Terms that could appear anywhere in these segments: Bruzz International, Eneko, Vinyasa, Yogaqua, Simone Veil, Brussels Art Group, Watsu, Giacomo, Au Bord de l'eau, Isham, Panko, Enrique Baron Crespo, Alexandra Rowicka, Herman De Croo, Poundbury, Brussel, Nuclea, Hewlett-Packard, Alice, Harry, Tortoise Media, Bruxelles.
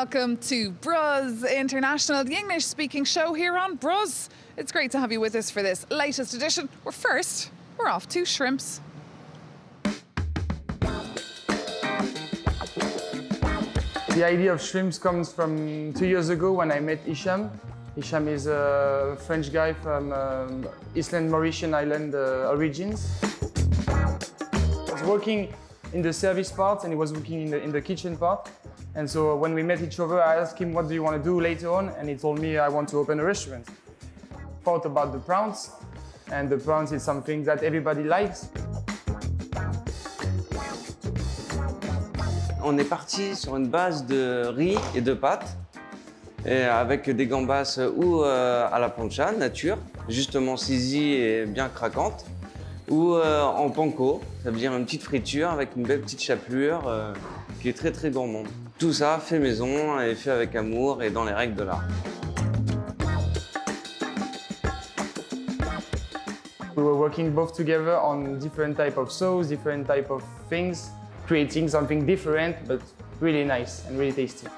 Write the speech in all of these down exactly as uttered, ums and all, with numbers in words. welcome to Bruzz International, the English-speaking show here on Bruzz. It's great to have you with us for this latest edition. We're first, we're off to shrimps. The idea of shrimps comes from two years ago when I met Isham. Isham is a French guy from um, Iceland, Mauritian Island uh, origins. I was working in the service part and he was working in the, in the kitchen part. And so when we met each other, I asked him, what do you want to do later on? And he told me, I want to open a restaurant. Thought about the prawns, and the prawns is something that everybody likes. On est parti sur une base de riz et de pâtes, et avec des gambas ou euh, à la plancha, nature, justement saisie et bien craquante, ou euh, en panko, ça veut dire une petite friture avec une belle petite chapelure euh, qui est très très gourmande. Tout ça fait maison et fait avec amour et dans les règles de l'art. We were working both together on different type of sauce, different type of things. Creating something different, but really nice and really tasty.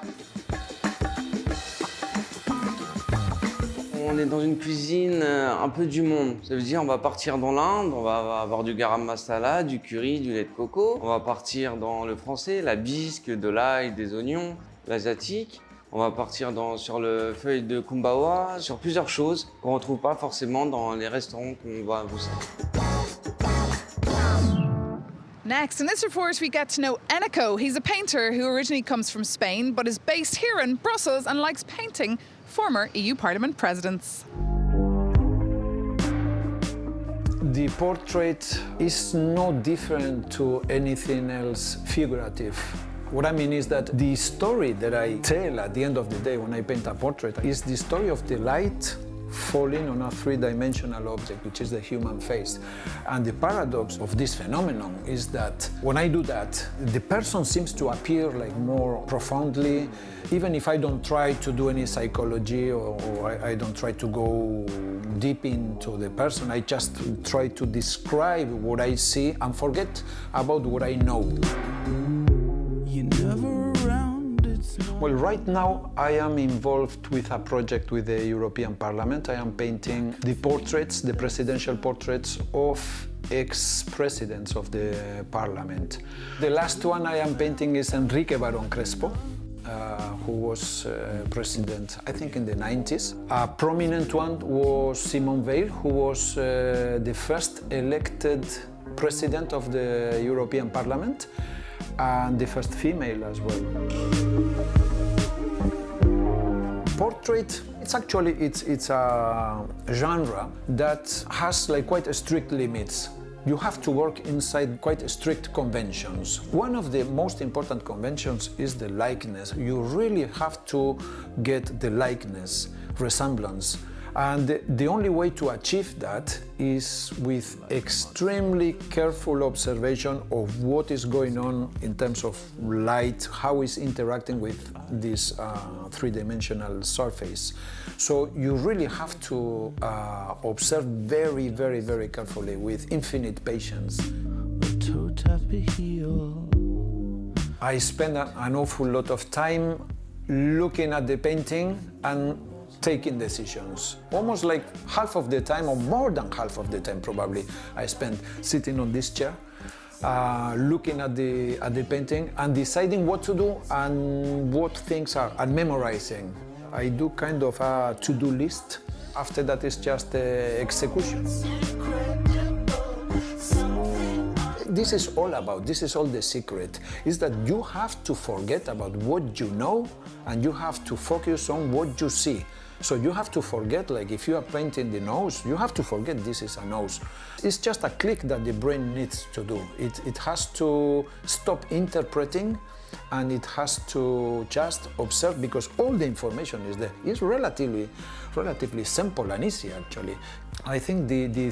On est dans une cuisine un peu du monde. Ça veut dire on va partir dans l'Inde, on va avoir du garam masala, du curry, du lait de coco. On va partir dans le français, la bisque, de l'ail, des oignons, l'asiatique. On va partir dans, sur le feuille de kumbawa, sur plusieurs choses qu'on ne retrouve pas forcément dans les restaurants qu'on va à Bruxelles. Next, in this report, we get to know Eneko. He's a painter who originally comes from Spain, but is based here in Brussels and likes painting former E U Parliament presidents. The portrait is no different to anything else figurative. What I mean is that the story that I tell at the end of the day when I paint a portrait is the story of the light falling on a three-dimensional object, which is the human face. And the paradox of this phenomenon is that when I do that, the person seems to appear like more profoundly, even if I don't try to do any psychology or, or I, I don't try to go deep into the person. I just try to describe what I see and forget about what I know. You're never around, it's not... Well, right now I am involved with a project with the European Parliament. I am painting the portraits, the presidential portraits of ex-presidents of the Parliament. The last one I am painting is Enrique Baron Crespo, uh, who was uh, president, I think, in the nineties. A prominent one was Simone Veil, who was uh, the first elected president of the European Parliament, and the first female as well. Portrait, it's actually, it's, it's a genre that has like quite a strict limits. You have to work inside quite strict conventions. One of the most important conventions is the likeness. You really have to get the likeness, resemblance. And the, the only way to achieve that is with extremely careful observation of what is going on in terms of light, how it's interacting with this uh, three-dimensional surface. So you really have to uh, observe very, very, very carefully with infinite patience. I spend a, an awful lot of time looking at the painting and taking decisions. Almost like half of the time, or more than half of the time probably, I spent sitting on this chair, uh, looking at the, at the painting and deciding what to do and what things are, and memorizing. I do kind of a to-do list. After that, it's just uh, executions. This is all about, this is all the secret, is that you have to forget about what you know and you have to focus on what you see. So you have to forget, like if you are painting the nose, you have to forget this is a nose. It's just a click that the brain needs to do. It, it has to stop interpreting and it has to just observe, because all the information is there. It's relatively, relatively simple and easy, actually. I think the, the,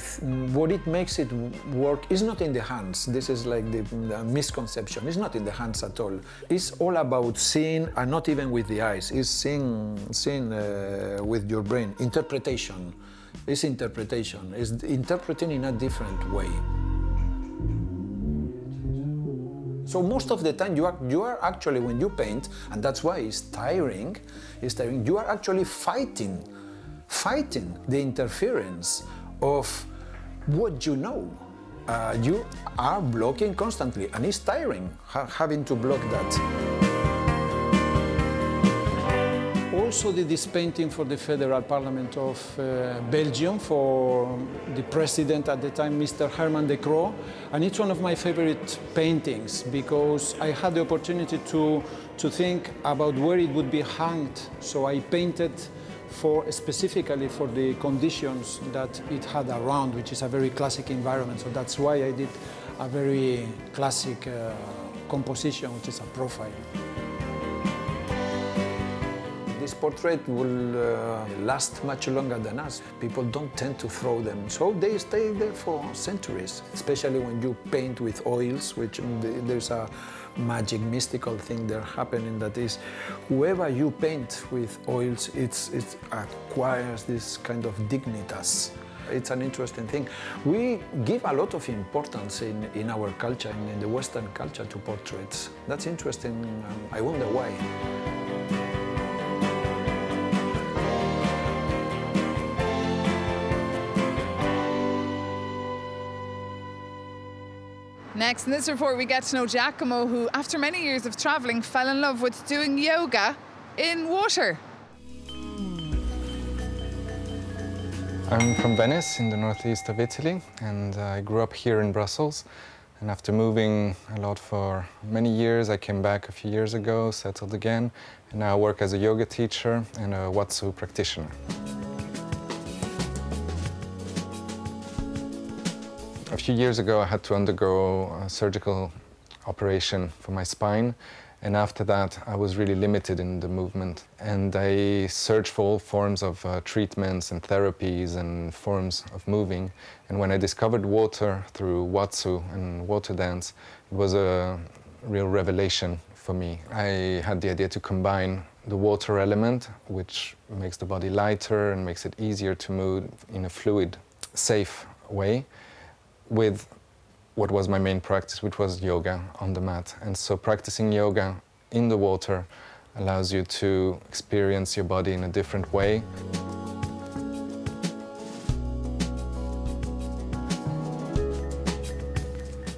what it makes it work is not in the hands. This is like the, the misconception. It's not in the hands at all. It's all about seeing, and not even with the eyes. It's seeing, seeing uh, with your brain. Interpretation. It's interpretation. It's interpreting in a different way. So most of the time you are, you are actually, when you paint, and that's why it's tiring, it's tiring, you are actually fighting, fighting the interference of what you know. Uh, you are blocking constantly, and it's tiring ha having to block that. Also did this painting for the Federal Parliament of uh, Belgium for the president at the time, Mister Herman De Croo, and it's one of my favorite paintings because I had the opportunity to, to think about where it would be hanged, so I painted for specifically for the conditions that it had around, which is a very classic environment. So that's why I did a very classic uh, composition, which is a profile. This portrait will uh, last much longer than us. People don't tend to throw them, so they stay there for centuries, especially when you paint with oils, which there's a magic, mystical thing there happening that is, whoever you paint with oils, it's, it acquires this kind of dignitas. It's an interesting thing. We give a lot of importance in, in our culture, in, in the Western culture, to portraits. That's interesting, um, I wonder why. Next, in this report, we get to know Giacomo, who, after many years of traveling, fell in love with doing yoga in water. I'm from Venice, in the northeast of Italy, and I grew up here in Brussels. And after moving a lot for many years, I came back a few years ago, settled again, and now I work as a yoga teacher and a Watsu practitioner. A few years ago, I had to undergo a surgical operation for my spine, and after that, I was really limited in the movement. And I searched for all forms of uh, treatments and therapies and forms of moving. And when I discovered water through Watsu and water dance, it was a real revelation for me. I had the idea to combine the water element, which makes the body lighter and makes it easier to move in a fluid, safe way, with what was my main practice, which was yoga on the mat. And so practicing yoga in the water allows you to experience your body in a different way.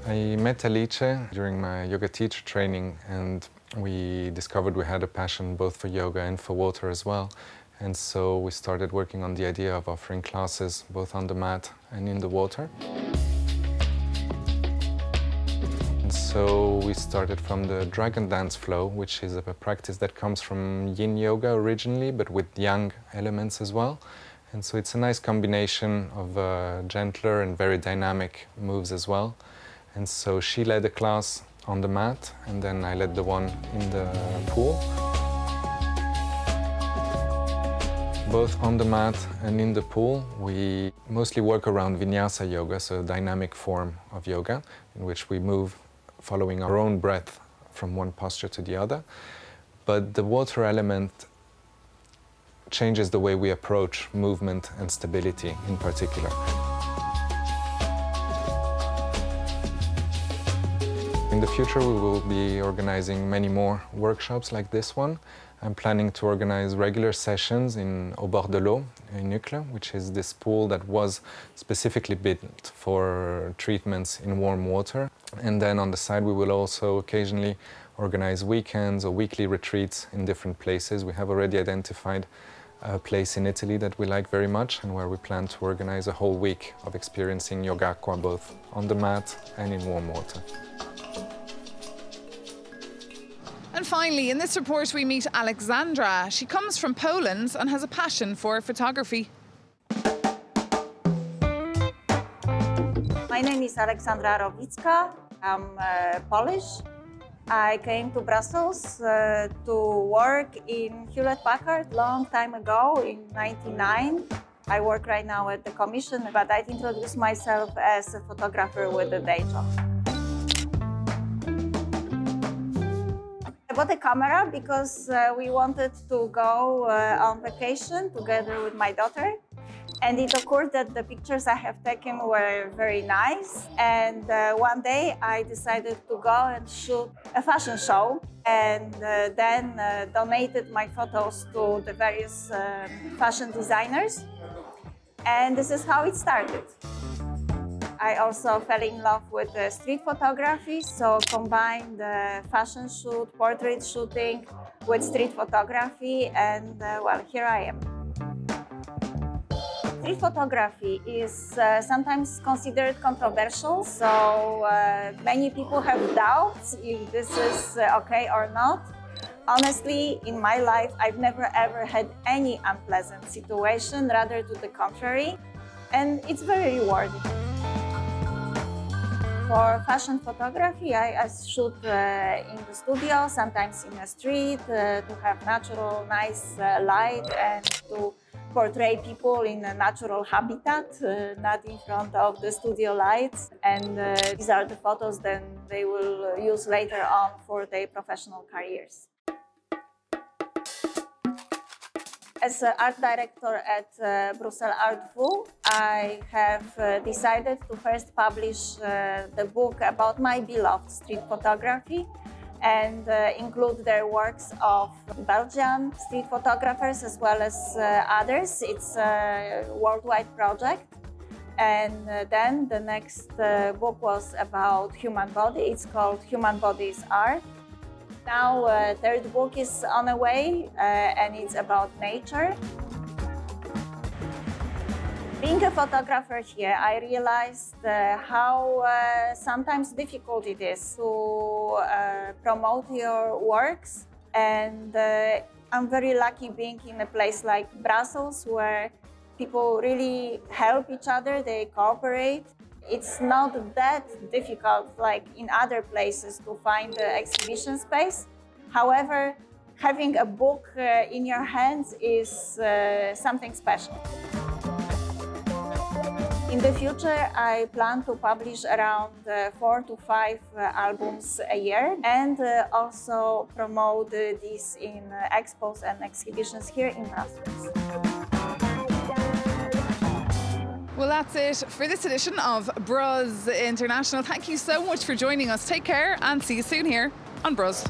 I met Alice during my yoga teacher training, and we discovered we had a passion both for yoga and for water as well. And so we started working on the idea of offering classes both on the mat and in the water. So we started from the dragon dance flow, which is a practice that comes from yin yoga originally, but with yang elements as well. And so it's a nice combination of uh, gentler and very dynamic moves as well. And so she led a class on the mat, and then I led the one in the pool. Both on the mat and in the pool, we mostly work around vinyasa yoga, so a dynamic form of yoga in which we move following our own breath from one posture to the other. But the water element changes the way we approach movement and stability in particular. In the future, we will be organizing many more workshops like this one. I'm planning to organize regular sessions in Au Bord de l'eau, in Nuclea, which is this pool that was specifically built for treatments in warm water. And then on the side, we will also occasionally organize weekends or weekly retreats in different places. We have already identified a place in Italy that we like very much and where we plan to organize a whole week of experiencing Yogaqua both on the mat and in warm water. And finally, in this report, we meet Alexandra. She comes from Poland and has a passion for photography. My name is Alexandra Rowicka. I'm uh, Polish. I came to Brussels uh, to work in Hewlett-Packard long time ago, in ninety-nine. I work right now at the Commission, but I'd introduce myself as a photographer with a day job. I bought a camera because uh, we wanted to go uh, on vacation together with my daughter. And it occurred that the pictures I have taken were very nice. And uh, one day I decided to go and shoot a fashion show, and uh, then uh, donated my photos to the various uh, fashion designers. And this is how it started. I also fell in love with uh, street photography, so combined uh, fashion shoot, portrait shooting with street photography, and uh, well, here I am. Street photography is uh, sometimes considered controversial, so uh, many people have doubts if this is uh, okay or not. Honestly, in my life, I've never ever had any unpleasant situation, rather to the contrary, and it's very rewarding. For fashion photography, I, I shoot uh, in the studio, sometimes in the street, uh, to have natural, nice uh, light, and to portray people in a natural habitat, uh, not in front of the studio lights. And uh, these are the photos that they will use later on for their professional careers. As an art director at uh, Brussels Art Group, I have uh, decided to first publish uh, the book about my beloved street photography, and uh, include their works of Belgian street photographers as well as uh, others. It's a worldwide project. And uh, then the next uh, book was about human body. It's called Human Body is Art. Now uh, third book is on the way, uh, and it's about nature. Being a photographer here, I realized uh, how uh, sometimes difficult it is to uh, promote your works. And uh, I'm very lucky being in a place like Brussels, where people really help each other, they cooperate. It's not that difficult like in other places to find the exhibition space. However, having a book uh, in your hands is uh, something special. In the future, I plan to publish around uh, four to five uh, albums a year, and uh, also promote uh, these in uh, expos and exhibitions here in Brussels. Well, that's it for this edition of Bruzz International. Thank you so much for joining us. Take care and see you soon here on Bruzz.